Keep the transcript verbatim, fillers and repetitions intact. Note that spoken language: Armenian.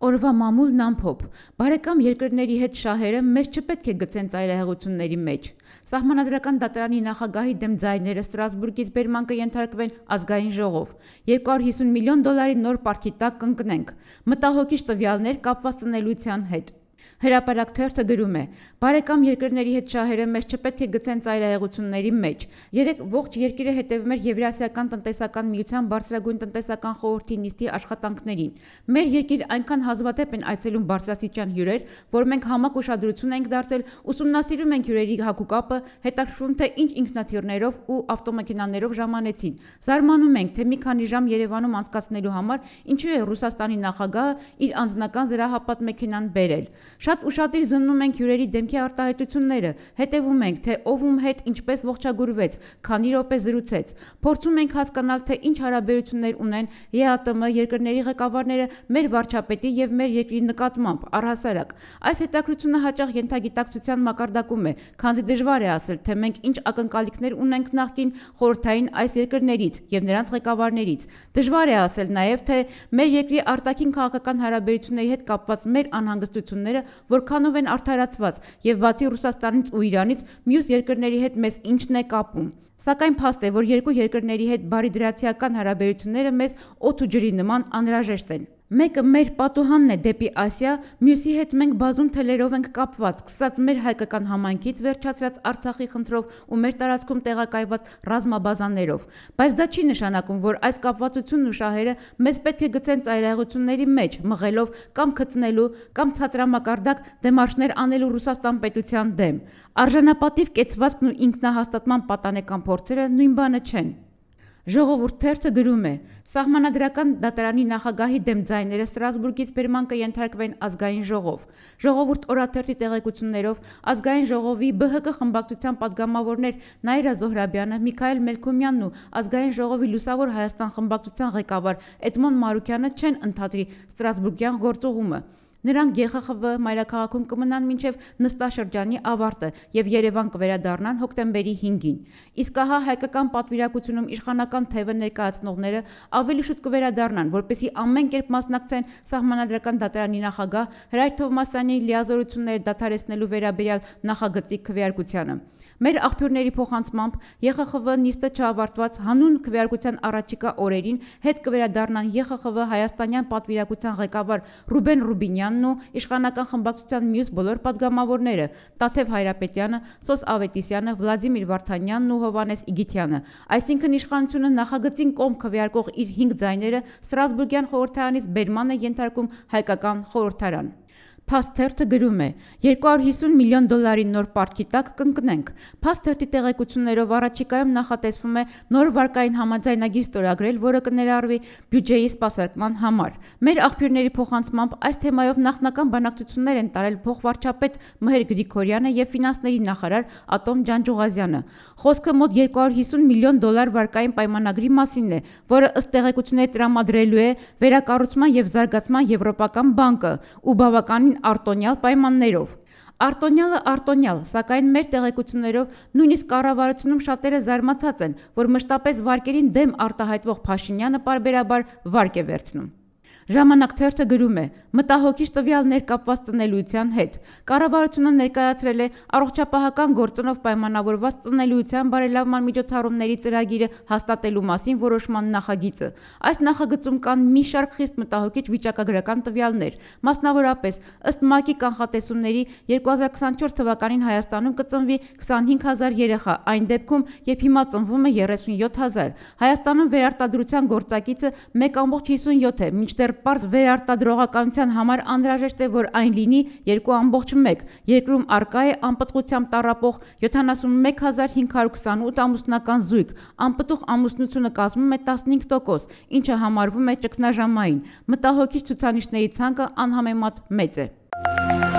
Օրվա մամուլն ամփոփ, բարեկամ երկրների հետ շահերը մեզ չպետք է գցեն ծայրահեղությունների մեջ։ Սահմանադրական դատարանի նախագահի դեմ ձայները Ստրասբուրգից բերման կենթարկվեն ազգային ժողով։ երկու հարյուր հիսուն միլիոն դոլարի նոր պարտքի տակ կընկնենք։ Մտահոգիչ տվյալներ կապված ծնելիության հետ։ Հրապարակ թերթը գրում է. «Բարեկամ երկրների հետ շահերը մեզ չպետք է գցեն ծայրահեղությունների մեջ»։ Երեկ ողջ երկիրը հետևում էր Եվրասիական տնտեսական միության բարձրագույն տնտեսական խորհրդի նիստի աշխատանքներին։ Մեր երկիր այնքան հազվադեպ են այցելում բարձրաստիճան հյուրեր, որ մենք համակ ուշադրություն ենք դարձել, ուսումնասիրում ենք հյուրերի հագուկապը, հետաքրքրում թե ինչ ինքնաթիռներով ու ավտոմեքենաներով ժամանեցին։ Զարմանում ենք, թե մի քանի ժամ Երևանում անցկացնելու համար ինչու է Ռուսաստանի նախագահը իր անձնական զրահապատ մեքենան բերել։ Շատ ուշադիր զննում ենք հյուրերի դեմքի արտահայտությունները, հետևում ենք, թե ով ում հետ ինչպես ողջագուրվեց, քանի րոպե զրուցեց, փորձում ենք հասկանալ, թե ինչ հարաբերություններ ունեն ԵԱՏՄ երկրների ղեկավարները մեր վարչապետի և մեր երկրի նկատմամբ, առհասարակ։ Այս հետաքրությունը հաճախ ենթագիտակցության մակարդակում է, քանզի դժվար է ասել, թե մենք ինչ ակնկալիքներ ունենք նախկին խորհրդային այս երկրներից և նրանց ղեկավարներից։ Դժվար է ասել նաև, թե մեր երկրի արտաքին քաղաքական հարաբերությունների հետ կապված մեր անհանգստությունները որքանով են արդարացված և բացի Ռուսաստանից ու Իրանից մյուս երկրների հետ մեզ ինչն է կապում։ Սակայն փաստ է, որ երկու երկրների հետ բարիդրացիական հարաբերությունները մեզ օդ ու ջրի նման անհրաժեշտ են։ Մեկը մեր պատուհանն է դեպի Ասիա, մյուսի հետ մենք բազում թելերով ենք կապված, սկսած մեր հայկական համայնքից վերջացրած Արցախի խնդրով ու մեր տարածքում տեղակայված ռազմաբազաներով։ Բայց դա չի նշանակում, որ այս կապվածությունն ու շահերը մեզ պետք է գցեն ծայրահեղությունների մեջ, մղելով կամ գտնելու կամ ցածրամակարդակ դեմարշներ անելու Ռուսաստան պետության դեմ։ Արժանապատիվ կեցվածքն ու ինքնահաստատման պատանեկան փորձերը նույն բանը չեն։ Ժողովուրդ թերթը գրում է. «Սահմանադրական դատարանի նախագահի դեմ ձայները Ստրասբուրգից բերման կենթարկվեն ազգային ժողով»։ Ժողովուրդ օրաթերթի տեղեկություններով ազգային ժողովի ԲՀԿ խմբակցության պատգամավորներ Նաիրա Զոհրաբյանը, Միքայել Մելքումյանն ու ազգային ժողովի Լուսավոր Հայաստան խմբակցության ղեկավար Էդմոն Մարուկյանը չեն ընդհատի Ստրասբուրգյան գործողումը։ Նրանք ԵԽԽՎ մայրաքաղաքում կմնան մինչև նստաշրջանի ավարտը և Երևան կվերադառնան հոկտեմբերի հինգին։ Իսկ ահա հայկական պատվիրակությունում իշխանական թևը ներկայացնողները ավելի շուտ կվերադառնան, որպեսզի ամեն կերպ մասնակցեն Սահմանադրական դատարանի նախագահ Հրայր Թովմասյանի լիազորությունները դադարեցնելու վերաբերյալ նախագծի քվեարկությանը։ Մեր աղբյուրների փոխանցմամբ ԵԽԽՎ նիստը չավարտված հանուն քվեարկության առաջիկա օրերին հետ կվերադառնան ԵԽԽՎ հայաստանյան պատվիրակության ղեկավար Ռուբեն Ռուբինյանը ու իշխանական խմբակցության մյուս բոլոր պատգամավորները՝ Տաթև Հայրապետյանը, Սոս Ավետիսյանը, Վլադիմիր Վարդանյանն ու Հովհաննես Իգիթյանը։ Այսինքն իշխանությունը նախագծին կողմ քվեարկող իր հինգ ձայները Ստրասբուրգյան խորհրդարանից բերման է ենթարկում հայկական խորհրդարան։ Փաստ թերթը գրում է. «երկու հարյուր հիսուն միլիոն դոլարի նոր պարտքի տակ կընկնենք»։ Փաստ թերթի տեղեկություններով առաջիկայում նախատեսվում է նոր վարկային համաձայնագիր ստորագրել, որը կներառվի բյուջեի սպասարկման համար։ Մեր աղբյուրների փոխանցմամբ այս թեմայով նախնական բանակցություններ են տարել փոխվարչապետ Մհեր Գրիգորյանը և ֆինանսների նախարար Ատոմ Ջանջուղազյանը։ Խոսքը մոտ երկու հարյուր հիսուն միլիոն դոլար վարկային պայմանագրի մասին է, որը ըստ տեղեկությունների տրամադրելու է Վերակառուցման և զարգացման Եվրոպական բանկը ու բավականին արտոնյալ պայմաններով։ Արտոնյալը արտոնյալ, սակայն մեր տեղեկություններով նույնիսկ կառավարությունում շատերը զարմացած են, որ մշտապես վարկերին դեմ արտահայտվող Փաշինյանը պարբերաբար վարկ է վերցնում։ Ժամանակ թերթը գրում է. «Մտահոգիչ տվյալներ կապված ծնելիության հետ»։ Կառավարությունը ներկայացրել է առողջապահական գործոնով պայմանավորված ծնելիության բարելավման միջոցառումների ծրագիրը հաստատելու մասին որոշման նախագիծը։ Այս նախագծում կան մի շարք խիստ մտահոգիչ վիճակագրական տվյալներ, մասնավորապես, ըստ ՄԱԿ-ի կանխատեսումների երկու հազար քսաներորդ թվականին Հայաստանում կծնվի քսանհինգ հազար երեխա, այն դեպքում, երբ հիմա ծնվում է երեսունյոթ հազար։ Հայաստանում վերարտադրության գործակիցը մեկ կoma հիսունյոթ է, մինչդեռ պարզ վերարտադրողականության համար անհրաժեշտ է, որ այն լինի երկու կoma մեկ, երկրում առկա է անպտղությամբ տառապող յոթանասունմեկ հազար հինգ հարյուր քսանութ ամուսնական զույգ, անպտուղ ամուսնությունը կազմում է տասնհինգ տոկոս, ինչը համարվում է ճգնաժամային։ Մտահոգիչ ցուցանիշների ցանկը անհամեմատ մեծ է»։